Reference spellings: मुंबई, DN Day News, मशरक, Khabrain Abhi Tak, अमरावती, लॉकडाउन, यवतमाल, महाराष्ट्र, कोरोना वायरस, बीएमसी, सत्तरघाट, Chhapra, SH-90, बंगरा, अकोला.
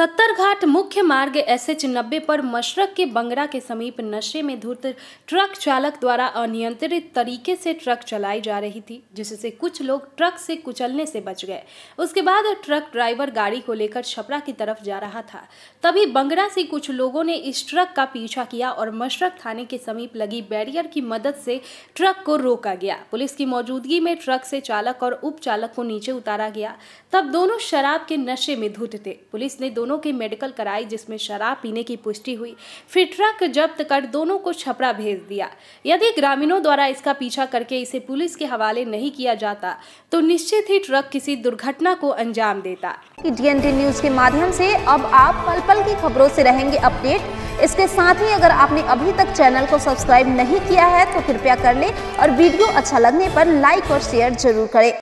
सत्तरघाट मुख्य मार्ग SH-90 पर मशरक के बंगरा के समीप नशे में धुत ट्रक चालक द्वारा अनियंत्रित तरीके से ट्रक चलाई जा रही थी, जिससे कुछ लोग ट्रक से कुचलने से बच गए। उसके बाद ट्रक ड्राइवर गाड़ी को लेकर छपरा की तरफ जा रहा था, तभी बंगरा से कुछ लोगों ने इस ट्रक का पीछा किया और मशरक थाने के समीप लगी बैरियर की मदद से ट्रक को रोका गया। पुलिस की मौजूदगी में ट्रक से चालक और उप चालक को नीचे उतारा गया। तब दोनों शराब के नशे में धुत थे। पुलिस ने दोनों की मेडिकल कराई, जिसमें शराब पीने की पुष्टि हुई। फिर ट्रक जब्त कर दोनों को छपरा भेज दिया। यदि ग्रामीणों द्वारा इसका पीछा करके इसे पुलिस के हवाले नहीं किया जाता तो निश्चित ही ट्रक किसी दुर्घटना को अंजाम देता। DN Day न्यूज के माध्यम से अब आप पल पल की खबरों से रहेंगे अपडेट। इसके साथ ही अगर आपने अभी तक चैनल को सब्सक्राइब नहीं किया है तो कृपया कर लें और वीडियो अच्छा लगने पर लाइक और शेयर जरूर करें।